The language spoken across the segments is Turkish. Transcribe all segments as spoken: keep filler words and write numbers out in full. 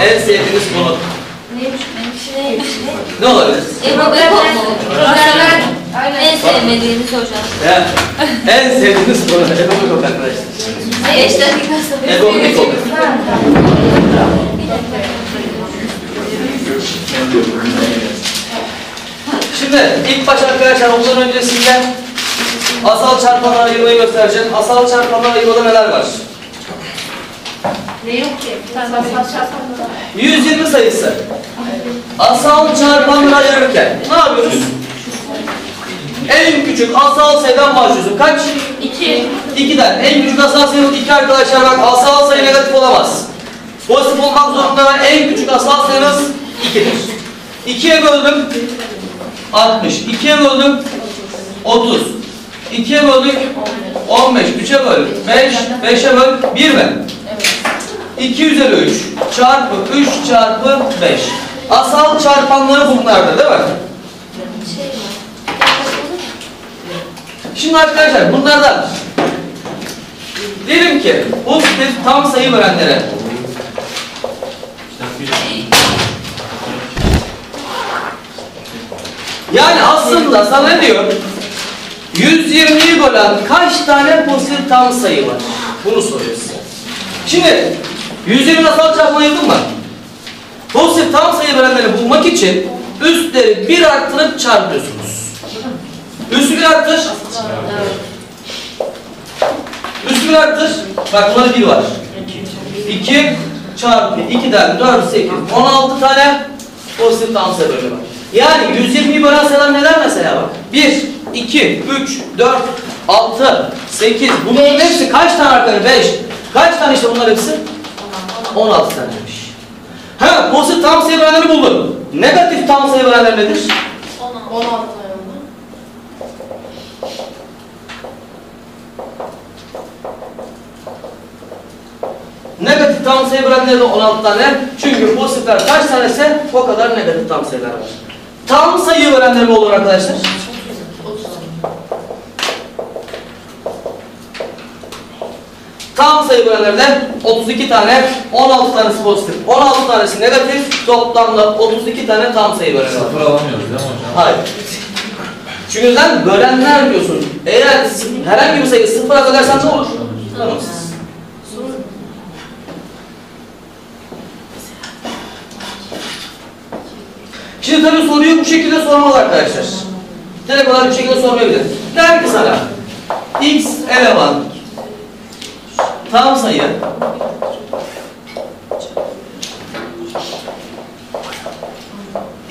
En sevdiğiniz konu. Neymiş? Neymiş? Ne olabilir? Ebu Bekir mu? En sevmediğimiz hocam. Ya, en sevdiğiniz konu Ebu Bekir arkadaşlar. Eşler bir Ebu Bekir. Şimdi ilk baş arkadaşlar ondan öncesinde asal çarpanlar ayırmayı göstereceğim. Asal çarpanlar ayırmada neler var? Ne yok ki? yüz yirmi sayısı. Asal çarpanlar ayırırken ne yapıyoruz? En küçük asal sayıdan başlıyoruz. Kaç? iki. iki'den. En küçük asal sayımız iki arkadaşlar. Bak asal sayı negatif olamaz. Pozitif olmak zorunda en küçük asal sayımız iki'dir. iki'ye böldüm. altmış. iki'ye böldüm. otuz. iki'ye böldük. on beş. üç'e böldük. beş. beş'e böldük. bir mi? iki üzeri üç çarpı üç çarpı beş. Asal çarpanları bunlardır değil mi? Şimdi arkadaşlar bunlardan diyelim ki bu tam sayı verenlere yani aslında sana ne diyor? yüz yirmi'yi bölen kaç tane pozitif tam sayı var? Bunu soruyorsun. Şimdi yüz yirmi asal çarpanı ayırdın mı? Pozitif tam sayı verenleri bulmak için üstleri bir arttırıp çarpıyorsunuz. Üstü bir arttır. Üstü bir arttır. Bak bunlar bir var. iki çarpı iki'den dört, sekiz, on altı tane pozitif tam sayı bölümü var. Yani yüz yirmi'yi bölen sayılar neler mesela bak? bir, iki, üç, dört, altı, sekiz. Bunların hepsi kaç tane arkadaşlar? beş. Kaç tane işte bunlar hepsi? on altı tane demiş. Ha, pozitif tam sayı verenleri buldun. Negatif tam sayı verenler nedir? on altı tane. Negatif tam sayı verenleri de on altı tane. Çünkü pozitifler kaç tanese o kadar negatif tam sayılar var. Tam sayı verenler mi olur arkadaşlar? Tam sayı verenlerden otuz iki tane, on altı tanesi pozitif, on altı tanesi negatif, toplamda otuz iki tane tam sayı veren var. Sıfır alamıyoruz değil mi hocam? Hayır. Çünkü sen bölenler diyorsun. Eğer herhangi bir sayı sıfıra bölersen ne olur? Tamamsız. Şimdi tabii soruyu bu şekilde sormalı arkadaşlar. Direkt olarak bu şekilde sormayabilir. Der ki sana x eleman tam sayı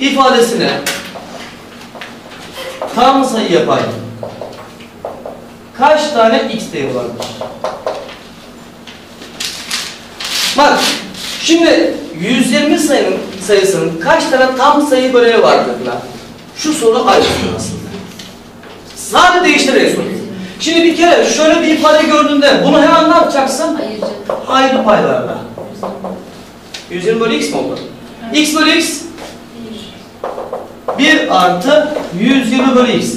ifadesine tam sayı yapan kaç tane x değeri vardır? Bak şimdi yüz yirmi sayının sayısının kaç tane tam sayı bölümü vardır lan? Şu soru ayrılıyor aslında. Sadece değiştirerek soruyor. Şimdi bir kere şöyle bir ifade gördüğünde bunu hemen ne yapacaksın? Ayrı paylarla. yüz yirmi bölü x mi oldu? Evet. X bölü x bir artı yüz yirmi bölü x.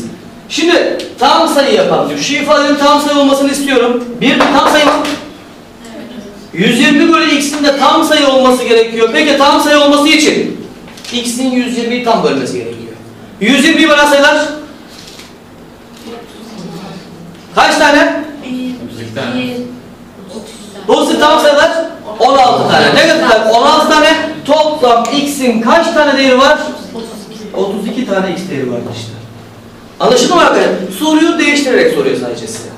Şimdi tam sayı yapalım diyor. Şu ifadenin tam sayı olmasını istiyorum. bir tam sayı mı? Evet. yüz yirmi bölü x'in de tam sayı olması gerekiyor. Peki tam sayı olması için x'in yüz yirmi'yi tam bölmesi gerekiyor. yüz yirmi'yi bölen sayılar kaç tane? otuz iki tane. Pozitif tam sayılar on altı tane. Negatifler on altı tane. Toplam x'in kaç tane değeri var? otuz iki tane x değeri var işte. Anlaşıldı mı arkadaşlar? Soruyu değiştirerek soruyor sadece size.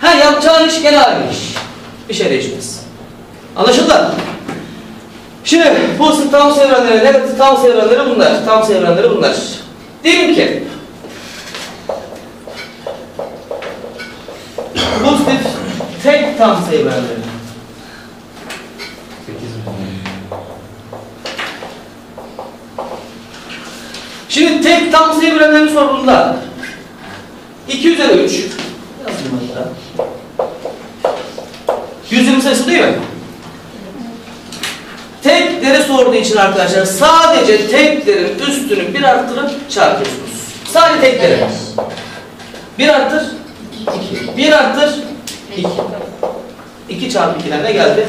Ha, yapacağın iş gene aynı iş. Bir şey değişmez. Anlaşıldı? Şimdi pozitif tam sayı verenleri, negatif tam sayı verenleri bunlar. Tam sayı verenleri bunlar. Diyelim ki pozitif tek tam sayı verenleri. Şimdi tek tam sayı verenlerini sorduğunda iki üzeri üç yazdım hatta. yüz yirmi sayısı değil mi? Tekleri sorduğu için arkadaşlar sadece teklerin üstünü bir arttırıp çarpıyorsunuz. Sadece tekleri. bir artır iki. bir arttır iki. iki çarpı iki'den ne geldi?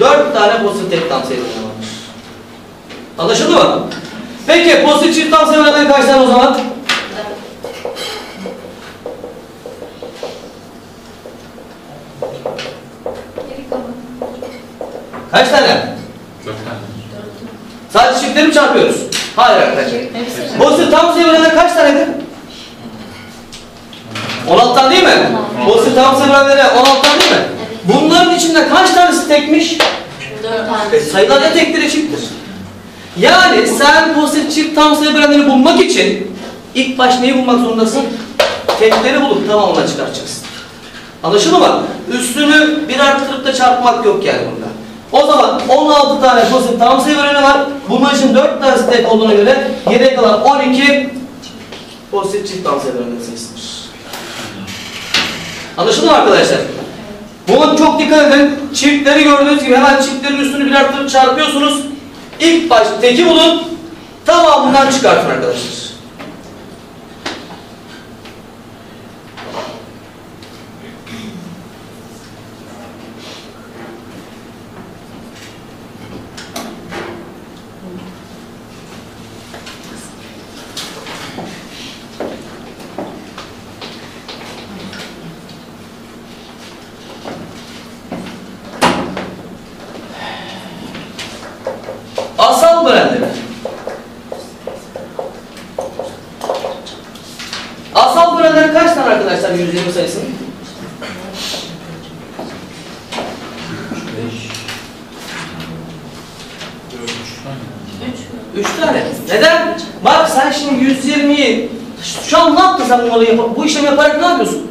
dört tane pozitif tek tam sayı varmış. Anlaşıldı mı? Peki pozitif çift tam sayılardan kaç tane o zaman? Kaç tane? dört tane. Sadece çiftleri mi çarpıyoruz? Hayır arkadaşlar. Pozitif tam sayılardan kaç tanedir? on altı'tan değil mi? Pozitif tam sayılardan on altı'tan değil mi? Bunların içinde kaç tanesi tekmiş? dört tane. Sayılar da tektir ve çifttir. Yani sen pozitif çift tam sayı bölenleri bulmak için ilk baş neyi bulmak zorundasın? Tekleri bulup tamamına çıkaracaksın. Anlaşıldı mı? Üstünü bir arttırıp da çarpmak yok yani bunda. O zaman on altı tane pozitif tam sayı böleni var. Bunun için dört tanesi tek olduğuna göre geriye kalan on iki pozitif çift tam sayı bölenleri sayısıdır. Anlaşıldı mı arkadaşlar? Buna çok dikkat edin. Çiftleri gördüğünüz gibi hemen çiftlerin üstünü bir arttırıp çarpıyorsunuz. İlk baş teki bulun, tamamından çıkartın arkadaşlar. yüz yirmi sayısın. üç tane. Neden? Bak sen şimdi yüz yirmi'yi şu an ne yaptın sen bunu, bu işlemi yaparak ne yapıyorsun?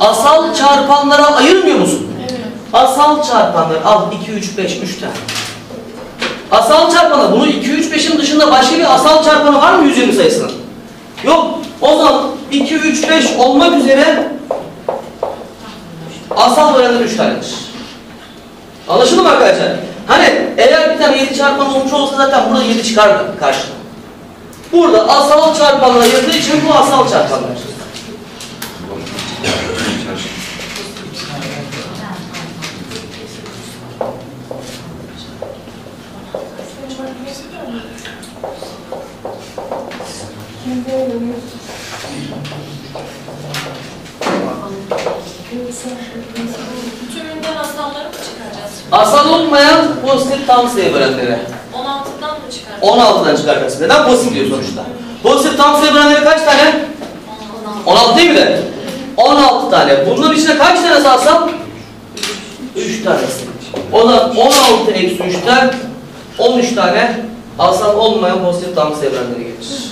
Asal çarpanlara ayırmıyor musun? Evet. Asal çarpanlar al iki, üç, beş, üç tane. Asal çarpanlar bunu iki, üç, beş'in dışında başka bir asal çarpanı var mı yüz yirmi sayısının? Yok. O zaman iki, üç, beş olmak üzere asal bölenler üç tanedir. Anlaşıldı mı arkadaşlar? Hani eğer bir tane yedi çarpanın sonucu olsa zaten burada yedi çıkar karşına. Burada asal çarpanlar yazdığı için bu asal çarpanlar. Bütününden asalları mı çıkaracağız? Asal olmayan pozitif tam sayı bölenleri. on altı'dan mı çıkaracağız? on altı'dan çıkaracağız. Neden pozitif diyor sonuçta? Pozitif tam sayı bölenleri kaç tane? on altı değil mi de? on altı tane. Bunların içinde kaç tanesi asal? üç tanesi. O da on altı eksi üç'ten on üç tane asal olmayan pozitif tam sayı bölenleri gelir.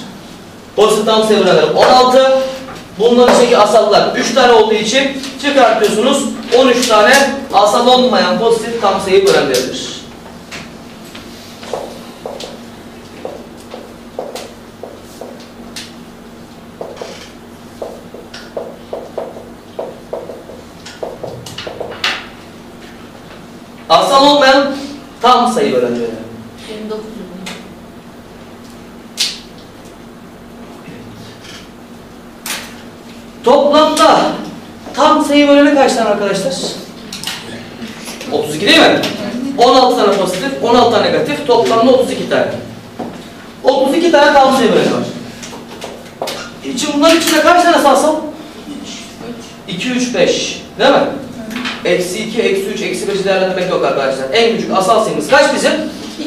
Pozitif tam sayı bölenleri on altı. Bunların içindeki asallar üç tane olduğu için çıkartıyorsunuz. on üç tane asal olmayan pozitif tam sayı bölenleridir. Asal olmayan tam sayı bölenleri. Toplamda tam sayı böleni kaç tane arkadaşlar? otuz iki değil mi? on altı tane pozitif, on altı tane negatif, toplamda otuz iki tane. otuz iki tane tam sayı böleni var. İçin bunların içinde kaç tane asal? iki, üç, beş. Değil mi? Eksi iki, eksi üç, eksi beş'i değerlendirmek yok arkadaşlar. En küçük asal sayımız kaç bizim?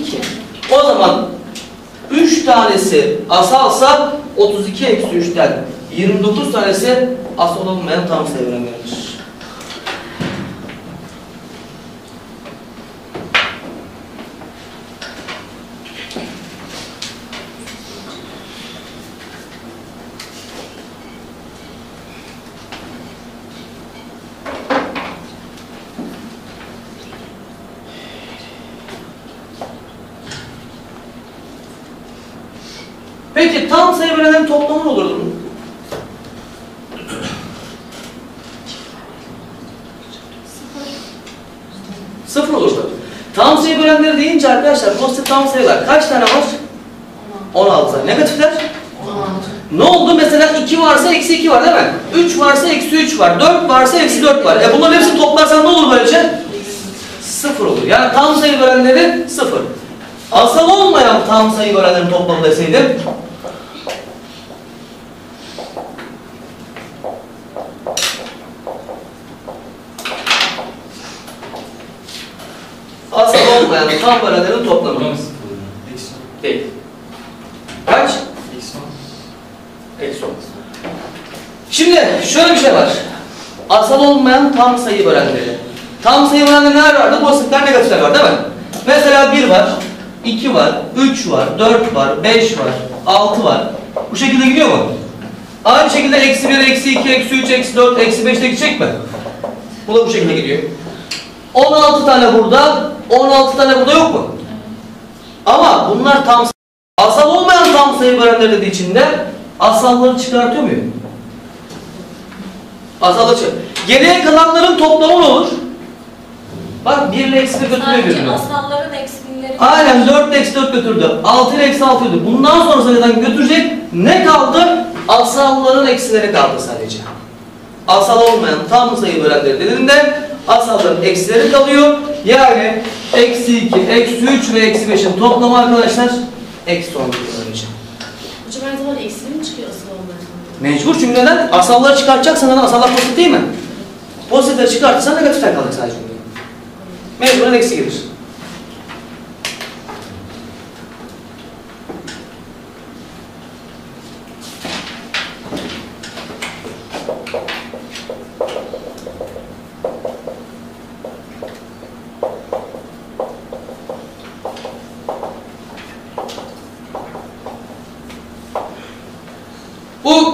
iki. O zaman üç tanesi asalsa otuz iki eksi üç'ten yirmi dokuz tanesi asal olmayan tam sayı bölenleridir. Peki tam sayı bölenlerin toplamı ne olurdu? Sıfır olurdu. Tam sayı bölenleri deyince arkadaşlar pozitif tam sayılar kaç tane var? on altı. Negatifler? on altı. Ne oldu? Mesela iki varsa eksi iki var değil mi? üç varsa eksi üç var. dört varsa eksi dört var. E bunların hepsini toplarsan ne olur böylece? sıfır olur. Yani tam sayı bölenleri sıfır. Asal olmayan tam sayı bölenlerin toplamı deseydim asal olmayan tam bölenlerin toplamı değil. Kaç? Eksi on. Şimdi şöyle bir şey var. Asal olmayan tam sayı bölenleri. Tam sayı bölenleri neler vardı? Pozitifler, negatifler var değil mi? Mesela bir var, iki var, üç var, dört var, beş var, altı var. Bu şekilde gidiyor mu? Aynı şekilde eksi bir, eksi iki, eksi üç, eksi dört, eksi beş de gidecek mi? Bu da bu şekilde gidiyor. on altı tane burada, on altı tane burada yok mu? Ama bunlar tam sayı. Asal olmayan tam sayı bölenleri dediği için de asalları çıkartıyor muyum? Asalları çıkart. Geriye kalanların toplamı ne olur? Bak bir ile eksi bir götürmeye götürdü. Asalların eksi birleri. Aynen dört ile eksi dört götürdü. altı ile eksi altı götürdü. Bundan sonra sayıdan götürecek ne kaldı? Asalların eksileri kaldı sadece. Asal olmayan tam sayı bölenleri dediğinde asalların eksileri kalıyor. Yani eksi iki, eksi üç ve eksi beşin toplamı arkadaşlar eksi on olacak. Hocam her zaman eksili mi çıkıyor asal olmayan? Mecbur, çünkü neden? Asalları çıkartacaksan hani asallar pozitif değil mi? Pozitifleri çıkartırsan negatifler kalır sadece. Mecburen eksi gelir.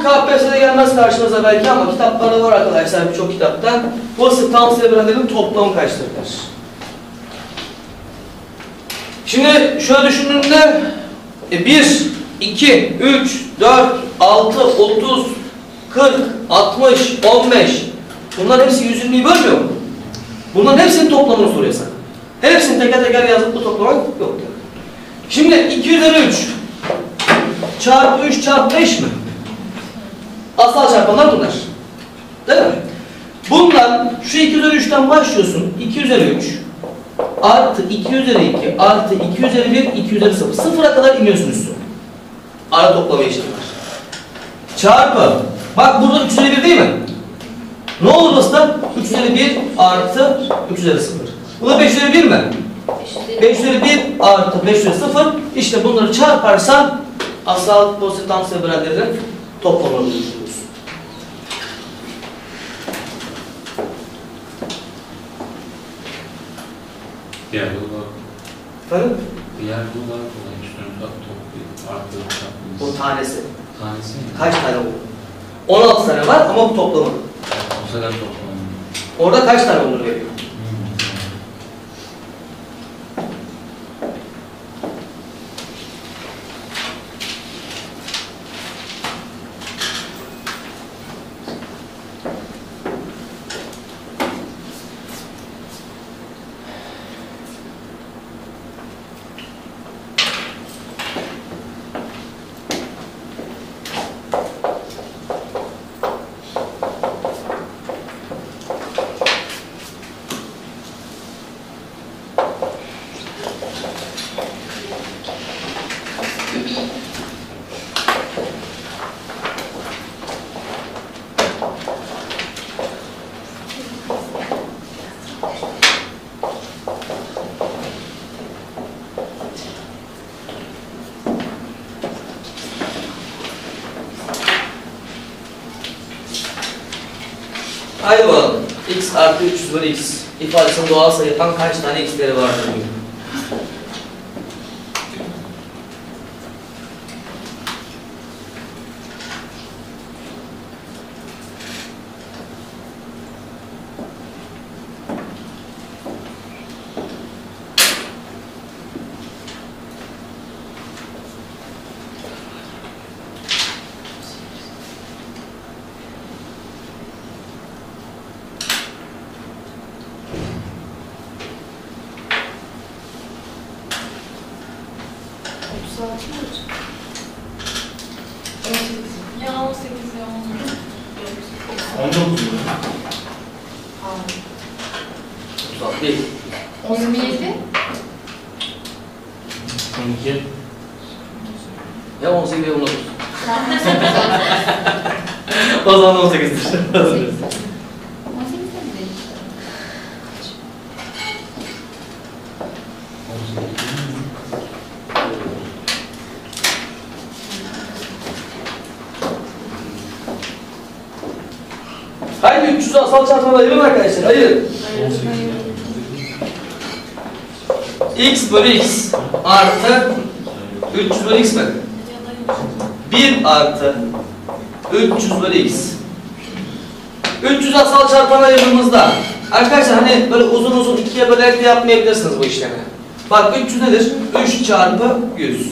K P S S'de gelmez karşınıza belki ama kitaplarda var arkadaşlar, birçok kitaptan. Basit tam sayı bölenlerin toplamı kaçtır der. Şimdi şöyle düşündüğünde bir, iki, üç, dört, altı, otuz, kırk, altmış, on beş, bunların hepsi yüzünlüğü bölmüyor mu? Bunların hepsinin toplamını soruyorsak. Hepsini teker teker yazıp bu toplamak yok. Şimdi iki üzeri üç çarpı üç çarpı beş mi? Asal çarpanlar bunlar. Değil mi? Bundan şu iki üzeri üçten başlıyorsun. iki üzeri üç artı iki üzeri iki artı iki üzeri bir, iki üzeri sıfır. Sıfıra kadar iniyorsun üstü. Ara toplama işlemi var. Çarpı. Bak burada üç üzeri bir değil mi? Ne olur dostlar? üç üzeri bir artı üç üzeri sıfır. Bu da beş üzeri bir mi? beş üzeri bir artı beş üzeri sıfır. İşte bunları çarparsan asal pozitif tam sayı bölenlerin toplamını düşünüyoruz. Diğer yollar. Efendim? Diğer yollar kolay. Şunlar topluyor. Artıyor. Bu tanesi. Tanesi mi? Kaç tane bu? on altı tane var ama bu toplamı. Bu sefer toplamı. Orada kaç tane bunları veriyor? Haydi bakalım. X artı üç yüz bölü x ifadesinin doğal sayı yapan kaç tane x'leri vardır? Thank you. Ne on sekiz ne on dokuz. on dokuz mu? Hayır. otuz altı değil. yirmi yedi. on iki. Ya on sekiz ya on dokuz. O zaman on sekizdir. Haydi üç yüzü asal çarpanla ayırın arkadaşlar, ayırın. X bölü x artı üç yüz bölü x mi? bir artı üç yüz bölü x. üç yüz asal çarpanla ayırdığımızda arkadaşlar hani böyle uzun uzun ikiye bölerek de yapmayabilirsiniz bu işlemi. Bak üç yüz nedir? üç çarpı yüz.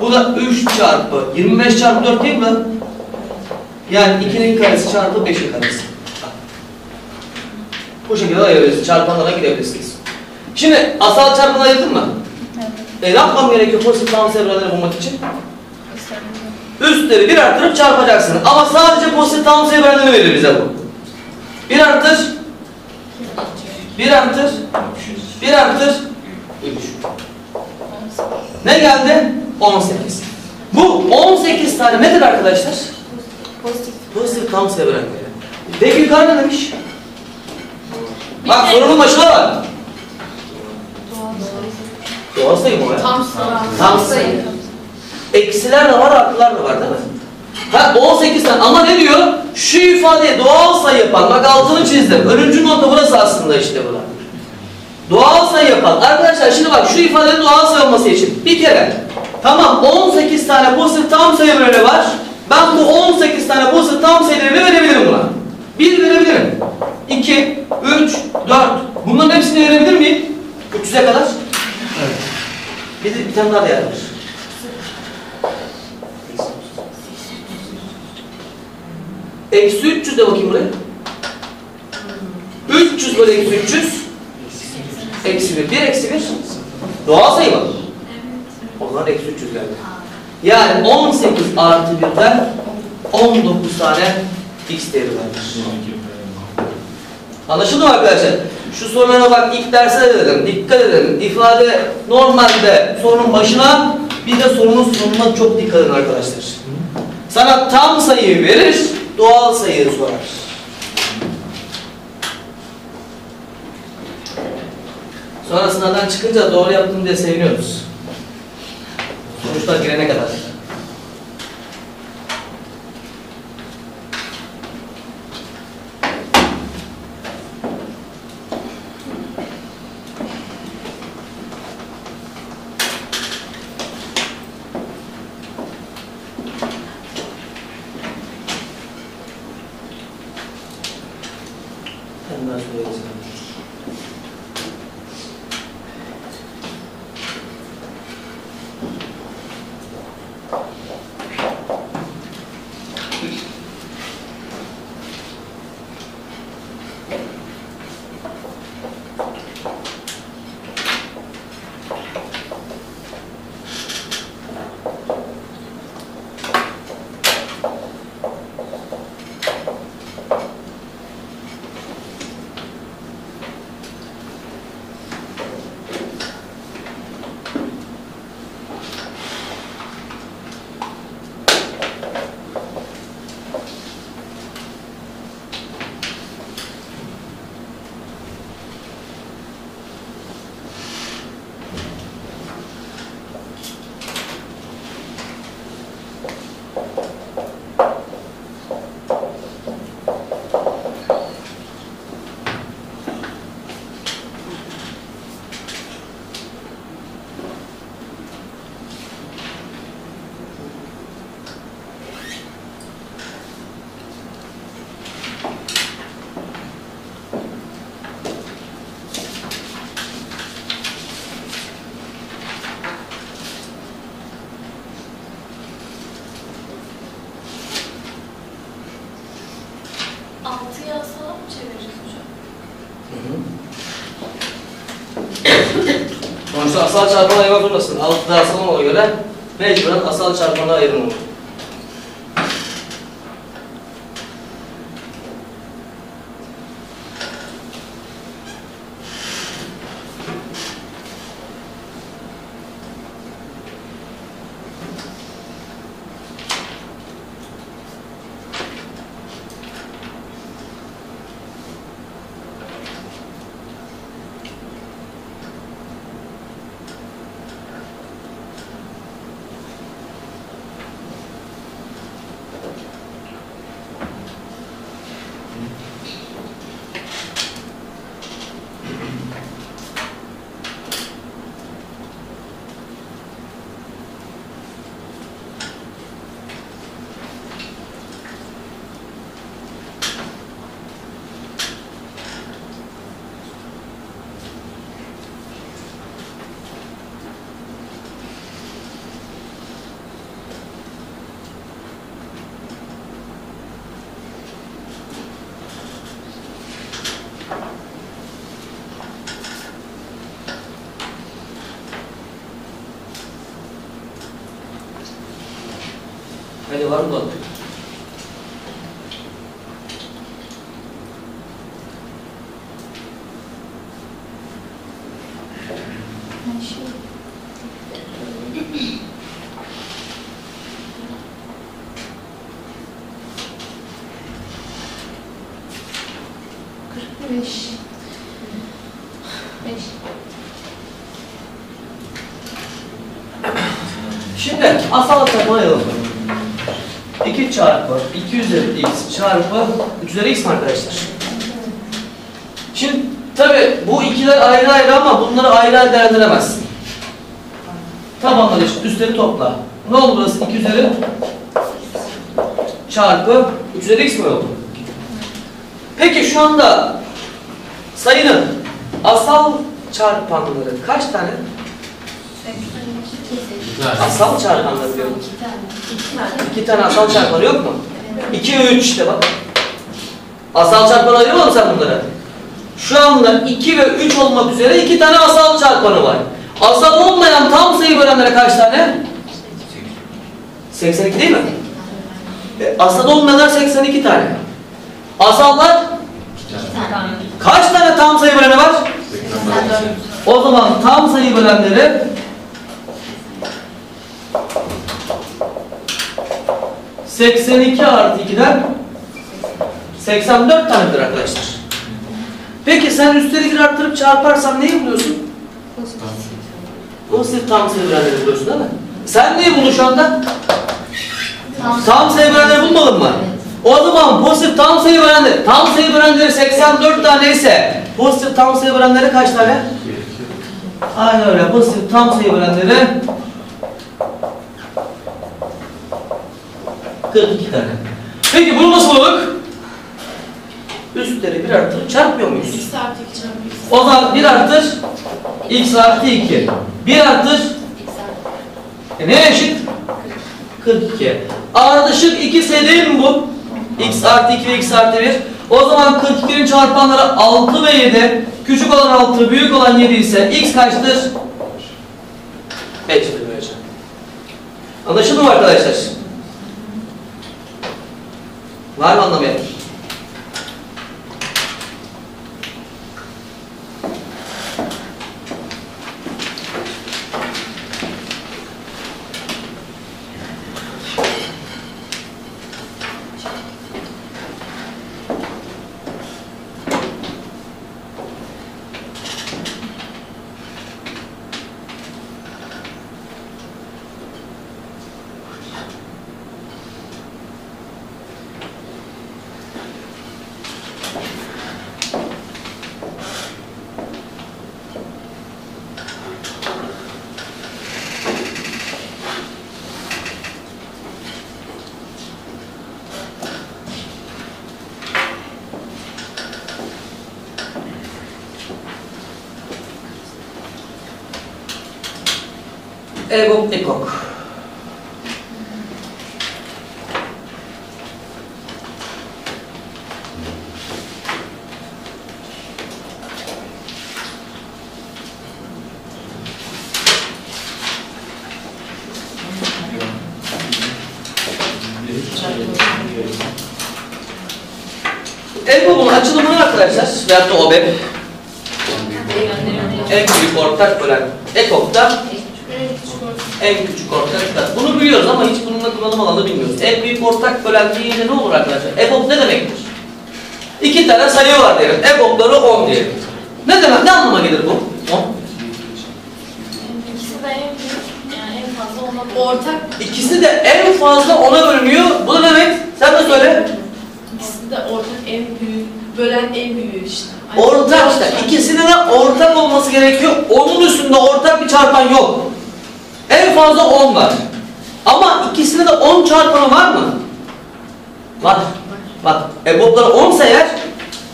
Bu da üç çarpı yirmi beş çarpı dört değil mi? Yani ikinin karesi çarpı beşin karesi. Bu şekilde ayırabilirsiniz. Çarpanlara gidebilirsiniz. Şimdi asal çarpanları ayırdın mı? Evet. E, ne yapmam gerekiyor pozitif tam evreleri bulmak için? Üstleri bir artırıp çarpacaksın. Ama sadece pozitif tam evrelerini verir bize bu. bir artır. bir artır. bir artır. üç. Ne geldi? on sekiz. Bu on sekiz tane nedir arkadaşlar? Pozitif. Pozitif tam evrenleri. Peki yukarı ne demiş? Bak sorunun başına bak. Doğal sayı mı o ya? Tam sayı. Tam sayı. Eksiler de var, artılar da var değil mi? Ha on sekiz tane ama ne diyor? Şu ifadeye doğal sayı yapan, bak altını çizdim. Önüncü nokta burası aslında işte bu. Doğal sayı yapan. Arkadaşlar şimdi bak şu ifadenin doğal sayı olması için bir kere tamam on sekiz tane pozitif tam sayı evreni var. Ben bu on sekiz tane pozitif tam sayı evreni verebilirim buna. bir verebilirim. iki, üç, dört. Bunların hepsini verebilir miyim? üç yüze kadar. Evet. Bir de bir tane daha da yardımcı. Eksi üç yüz de bakayım buraya. üç yüz böyle eksi üç yüz. Eksi bir. bir eksi bir. Doğal sayı mı? Evet. Onlar eksi üç yüz geldi. Yani on sekiz artı birden on dokuz tane x değeri vermiş. Anlaşıldı mı arkadaşlar? Şu sorulara bak ilk derse de dedim. Dikkat edin. İfade normalde sorunun başına bir de sorunun sonuna çok dikkat edin arkadaşlar. Sana tam sayıyı verir, doğal sayıyı sorar. Sonra sınavdan çıkınca doğru yaptım diye seviniyoruz. Sonuçlar girene kadar. Asal çarpanı ayırmak zorundasın. altıda asal ona göre mecburen asal çarpanı ayırın onu. పరివారం పొందుతుంది. Şimdi asalta mayalım. iki çarpı iki üzeri x çarpı üç üzeri x arkadaşlar. Şimdi tabi bu ikiler ayrı ayrı ama bunları ayrı ayrı değerlendiremezsin. Tabanları işte üstleri topla. Ne oldu burası? iki üzeri çarpı üç üzeri x mi oldu? Peki şu anda sayının asal çarpanları kaç tane? Asal çarpanları diyorum. İki tane. İki tane asal çarpanı yok mu? Evet. İki ve üç işte bak. Asal çarpanı ayırma mı sen bunları? Şu anda iki ve üç olmak üzere iki tane asal çarpanı var. Asal olmayan tam sayı bölenlere kaç tane? seksen iki değil mi? E, asal olmayanlar seksen iki tane. Asallar? iki tane. Kaç tane tam sayı böleni var? seksen dört. O zaman tam sayı bölenleri seksen iki artı iki'den seksen dört tanedir arkadaşlar. Peki sen üstleri arttırıp çarparsan neyi buluyorsun? Pozitif tam sayı bölenleri buluyorsun değil mi? Sen neyi buldun şu anda? Tam, tam sayı bölenleri bulmadın mı? Evet. O zaman pozitif tam sayı bölenleri, tam sayı bölenleri seksen dört tane ise pozitif tam sayı bölenleri kaç tane? Aynen öyle. Pozitif tam sayı bölenleri kırk iki tane. Peki bunu nasıl bulduk? Üstleri bir artır çarpmıyor muyuz? X artı iki çarpıyor. O zaman bir artır x artı iki. bir artır x artı iki. E neye eşit? kırk iki. Ardışık iki sayı değil mi bu? X artı iki ve x artı bir. O zaman kırk iki'nin çarpanları altı ve yedi. Küçük olan altı, büyük olan yedi ise x kaçtır? beş'tir. Anlaşıldı mı arkadaşlar? Var mı anlamayan? Ergo Ekok. Ergo'nun açılımını arkadaşlar veyahut da O B E B en büyük ortak bölen Ekok'ta en küçük ortaklar. Bunu biliyoruz ama hiç bununla kullanım alanı bilmiyoruz. En büyük ortak bölen deyince ne olur arkadaşlar? E B O B ne demektir? İki tane sayı var diyelim. E B O B'ları on diyelim. Ne demek? Ne anlama gelir bu? on. İkisi de en büyük, yani en fazla ona ortak. İkisi de en fazla ona bölünüyor. Bu ne demek? Sen de söyle. İkisi de ortak en büyük, bölen en büyük işte. Aynı ortak işte. İkisinin de ortak olması gerekiyor. Onun üstünde ortak bir çarpan yok. En fazla on var. Ama ikisinde de on çarpanı var mı? Var. Bak, E B O B'ları on sayar,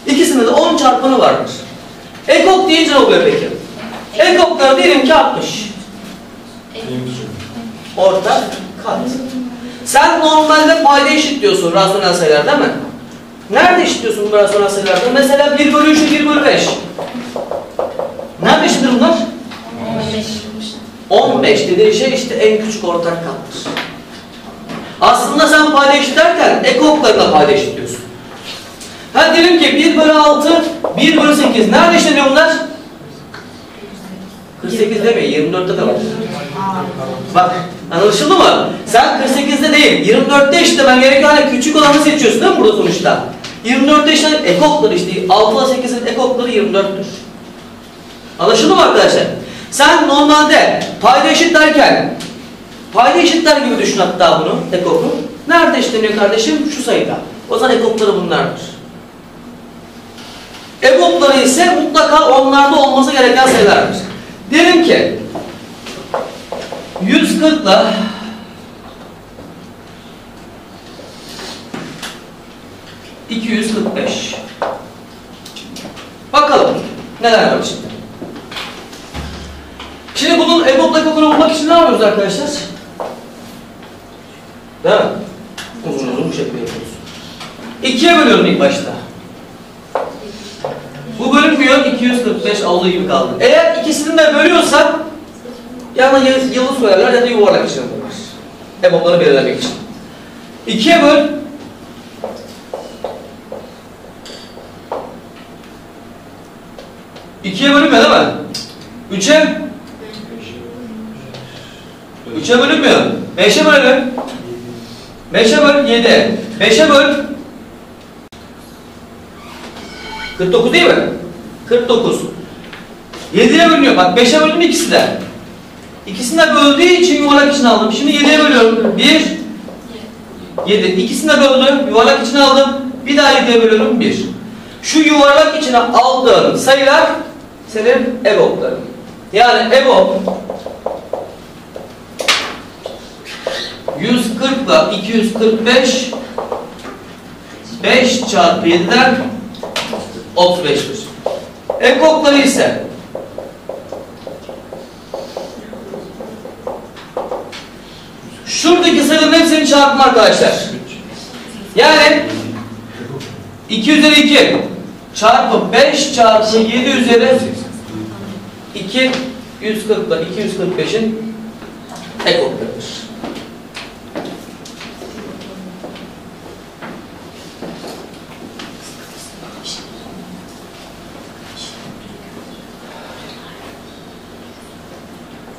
ikisinde de on çarpanı vardır. Ekok deyince ne oluyor peki? Ekok'ları diyelim ki altmış. Ortak kat. Sen normalde payda eşitliyorsun rasyonel sayılar değil mi? Nerede eşitliyorsun bu rasyonel sayılarda? Mesela bir bölü üç'ü bir bölü beş. Nerede eşittir bunlar? on beş dediği şey işte en küçük ortak kattır. Aslında sen paylaş derken ekoklarına paylaş diyorsun. Ha diyelim ki bir bölü altı, bir bölü sekiz. Nerede işleniyor bunlar? kırk sekiz demeyin, yirmi dörtte de var. Bak, anlaşıldı mı? Sen kırk sekizde değil, yirmi dörtte işlemen gereken hani küçük olanı seçiyorsun değil mi burada sonuçta? yirmi dörtte işlenen ekokları işte, altı ile sekizin ekokları yirmi dörttür. Anlaşıldı mı arkadaşlar? Sen normalde payda eşit derken, payda eşitler gibi düşün hatta bunu, ekoku. Nerede işleniyor kardeşim? Şu sayıda. O zaman ekokları bunlardır. Ekokları ise mutlaka onlarda olması gereken sayılardır. Diyelim ki yüz kırk ile iki yüz kırk beş. Bakalım neler var şimdi. Şimdi bunun ekokla ekokunu bulmak için ne yapıyoruz arkadaşlar? Değil mi? Uzun uzun bu şekilde yapıyoruz. ikiye bölüyorum ilk başta. Bu bölünmüyor, iki yüz kırk beş aldığı gibi kaldı. Eğer ikisini de bölüyorsam yani yılı söylerler ya da yuvarlak içine koyar. Ekokları belirlemek için. ikiye böl ikiye bölünmüyor değil mi? üçe üçe bölünmüyor. beşe bölün. beşe bölün yedi. beşe böl kırk dokuz değil mi? kırk dokuz. yediye bölünüyor. Bak beşe bölünüyor ikisi de. İkisini de böldüğü için yuvarlak içine aldım. Şimdi yediye bölüyorum. bir, yedi. İkisini de böldüm. Yuvarlak içine aldım. Bir daha yediye bölüyorum. bir. Şu yuvarlak içine aldığın sayılar senin ekokların. Yani ekok yüz kırk ile iki yüz kırk beş beş çarpı yediden otuz beştir. Ekokları ise şuradaki sayının hepsini çarpın arkadaşlar. Yani iki üzeri iki çarpı beş çarpı yedi üzeri iki yüz kırk ile iki yüz kırk beşin ekoklarıdır.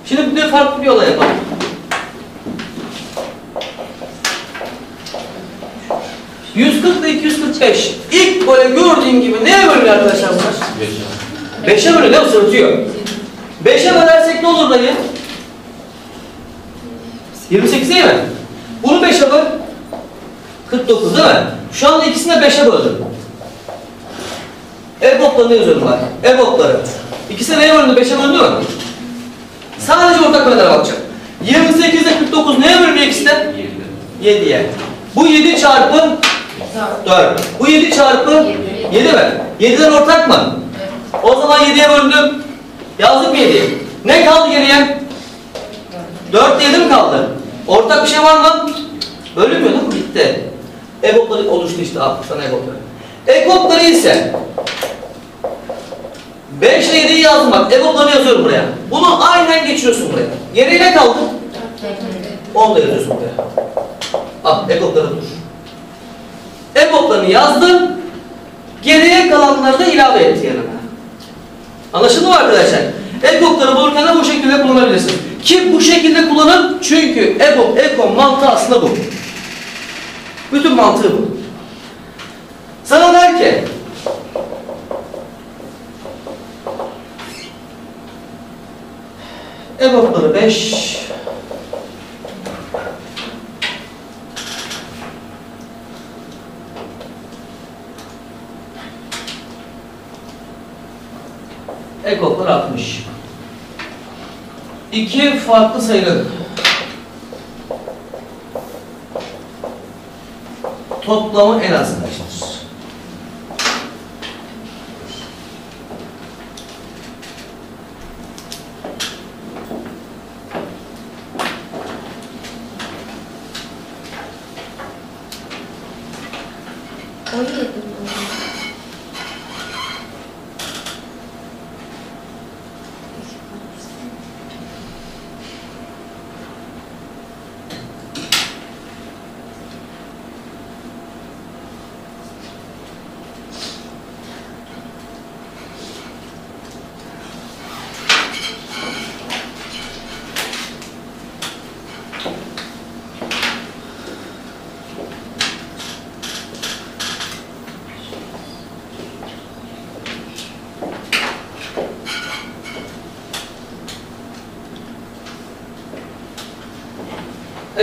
Şimdi bir de farklı bir olay yapalım. yüz kırk ile iki yüz kırk beş. İlk böyle gördüğün gibi neye bölünüyor arkadaşlar bunlar? beşe bölünüyor değil mi? Sırıtıyor. beşe bölersek ne olur dayı? yirmi sekiz değil mi? Bunu beşe böl. kırk dokuz değil mi? Şu anda ikisini de beşe böldüm. Ekoklarını yazıyorum bak. Ekokları. İkisi de neye bölündü? beşe bölündü mü? Sadece ortak paylara bakacağım. yirmi sekiz ile kırk dokuz neye bölünüyor ikisi de? yediye. Bu yedi çarpı dört. Bu yedi çarpı yedi mi? yediden ortak mı? O zaman yediye bölündüm. Yazdık mı yediye? Ne kaldı geriye? dört ile yedi mi kaldı? Ortak bir şey var mı? Bölünmüyor değil mi? Bitti. Ekokları oluştu işte. Artık sana ekokları. Ekokları ise beş ile yediyi yazdım bak. Ekokları yazıyorum buraya. Bunu aynen geçiyorsun buraya. Geriye ne kaldı? on da yazıyorsun buraya. Ah, ekokları dur. Ekoklarını yazdım. Geriye kalanları da ilave et yanına. Anlaşıldı mı arkadaşlar? Ekokları bulurken de bu şekilde kullanabilirsin. Ki bu şekilde kullanın çünkü ekok, ekon mantığı aslında bu. Bütün mantığı bu. Sana der ki ekokları beş, ekoklar altmış. İki farklı sayının toplamı en az kaçtır?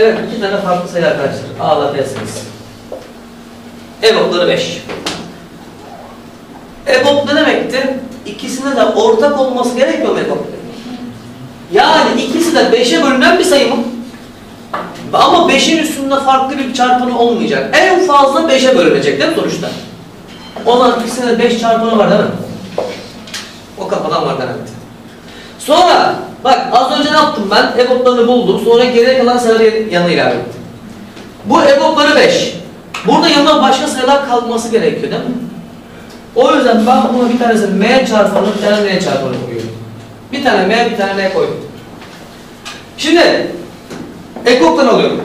Evet, iki tane farklı sayı arkadaşlar. A'la B'siniz. EBOB'ları beş. EBOB ne demekti? İkisine de ortak olması gerekmiyor mu EBOB? Yani ikisi de beşe bölünen bir sayı mı? Ama beşin üstünde farklı bir çarpanı olmayacak. En fazla beşe bölünecek değil mi sonuçta? O zaman ikisine de beş çarpanı var değil mi? O kafadan var demekti. Sonra bak az önce ne yaptım ben? EBOB'larını buldum. Sonra geriye kalan sayıların yanına ilave ettim. Bu EBOB'ları beş. Burada yanına başka sayılar kalması gerekiyor değil mi? O yüzden ben buna bir tanesi M çarpanı, bir tane N çarpanı koyuyorum. Bir tane M, bir tane N koydum. Şimdi ekoktan alıyorum.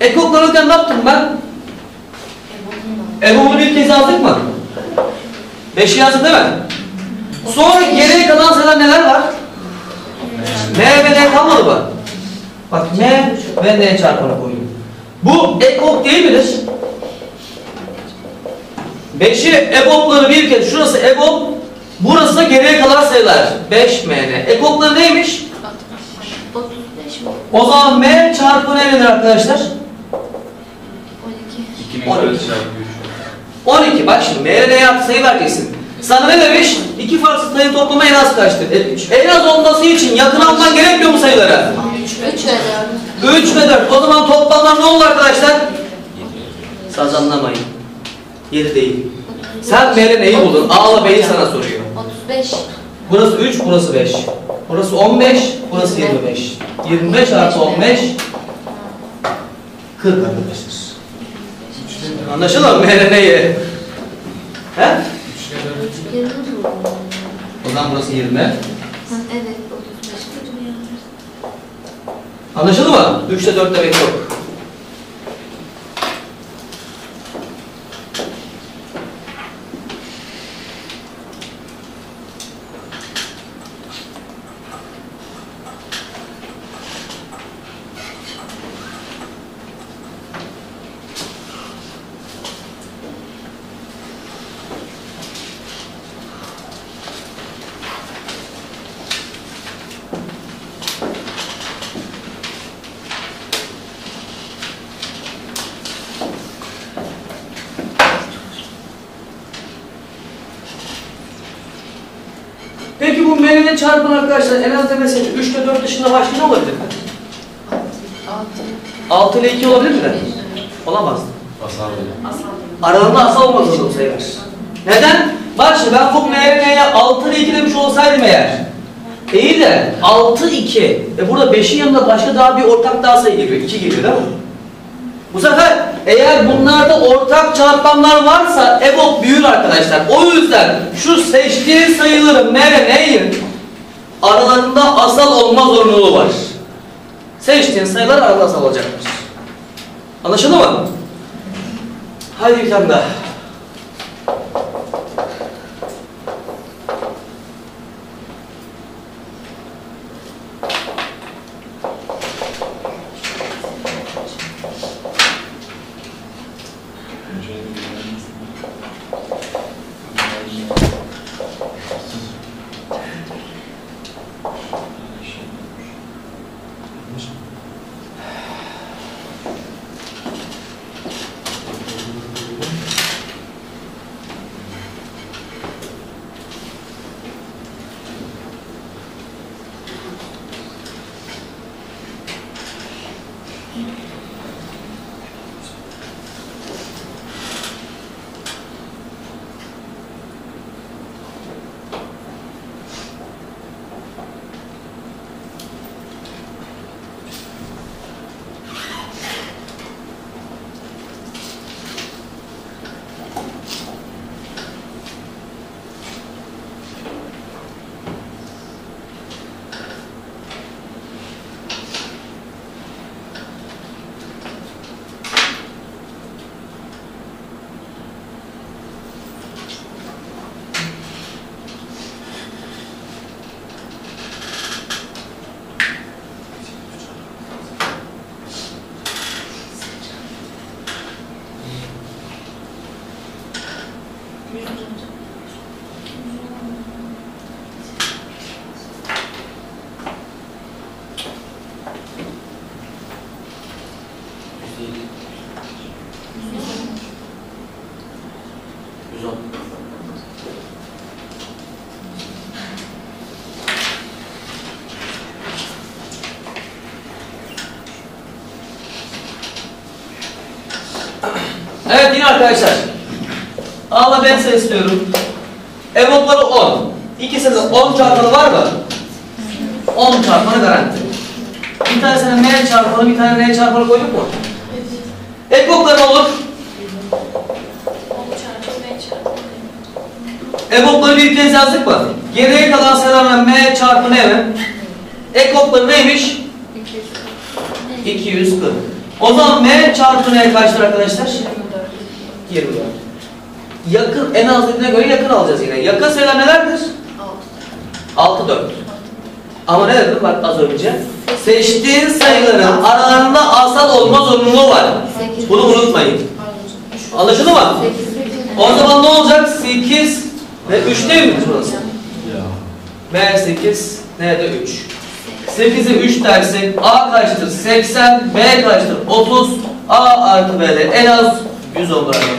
Ekoktan alırken ne yaptım ben? EBOB'unu bir kez yazdık mı? beşi yazdık değil mi? Sonra geriye kalan sayılar neler var? M ve N kalmadı mı? Bak M ve N çarpanı koyuyorum. Bu EBOB değil midir? beşi EBOB'ları bir kez, şurası EBOB, burası da geriye kalan sayılar. beş M N. EBOB'ları neymiş? O zaman M çarpı nedir arkadaşlar? on iki. on iki. Bak şimdi M'ye ne yaptı sayı vereceksin. Sana ne demiş? İki farklı sayı toplama en az kaçtır? üç. En az olması için yakın alman gerekmiyor mu sayılara? üç ve dört. üç ve dört. O zaman toplamlar ne oldu arkadaşlar? Saz anlamayın. yedi değil. Sen M'ye neyi buldun? A'la B'yi sana soruyor. otuz beş. Burası üç, burası beş. Burası on beş, burası yirmi beş. yirmi beş artı on beş, kırk arkadaşlar. Anlaşılır mı M'ye neyi? He? O zaman burası yirmi. Evet, otuz beş. Anlaşıldı mı? üçte dörtte beş yok. M'nin çarpın arkadaşlar en az demeseydi üçte dört dışında başka ne olabilir? altı ile iki olabilir mi? Olamaz. Asal. Aralarında asal olmaz o sayılar. Neden? Bak şimdi ben Foucault M'ye altı ile iki demiş olsaydım eğer. İyi de altı iki ve burada beşin yanında başka daha bir ortak daha sayı geliyor. iki geliyor değil mi? Bu sefer eğer bunlarda ortak çarpanlar varsa EBOB büyür arkadaşlar. O yüzden şu seçtiği sayıların M ve N'nin aralarında asal olma zorunluluğu var. Seçtiğin sayılar aralarında asal olacaktır. Anlaşıldı mı? Haydi bir tane daha. yüz on. Evet, yine arkadaşlar. A'la ben sayı istiyorum. Envelopları on. İkisinde on çarpanı var mı? on çarpanı garanti. Bir tanesine M çarpanı, bir tane N çarpanı koyduk mu? Envelopları ne olur? Envelopları bir kez yazdık mı? Geriye kalan sayılarla M çarpı N mi? Envelopları neymiş? iki yüz kırk. O zaman M çarpı N kaçtır arkadaşlar? yirmi dört. Yakın, en az dediğine göre yakın alacağız yine. Yakın sayılar nelerdir? altı, dört. Ama ne dedim bak az önce? Seçtiğin sayıların aralarında asal olma zorunluluğu var. Bunu unutmayın. Anlaşıldı mı? O zaman ne olacak? sekiz ve üç değil mi burası? M sekiz, N de üç. sekize üç dersek A kaçtır? seksen, B kaçtır? otuz, A artı B'de en az yüz olur arkadaşlar.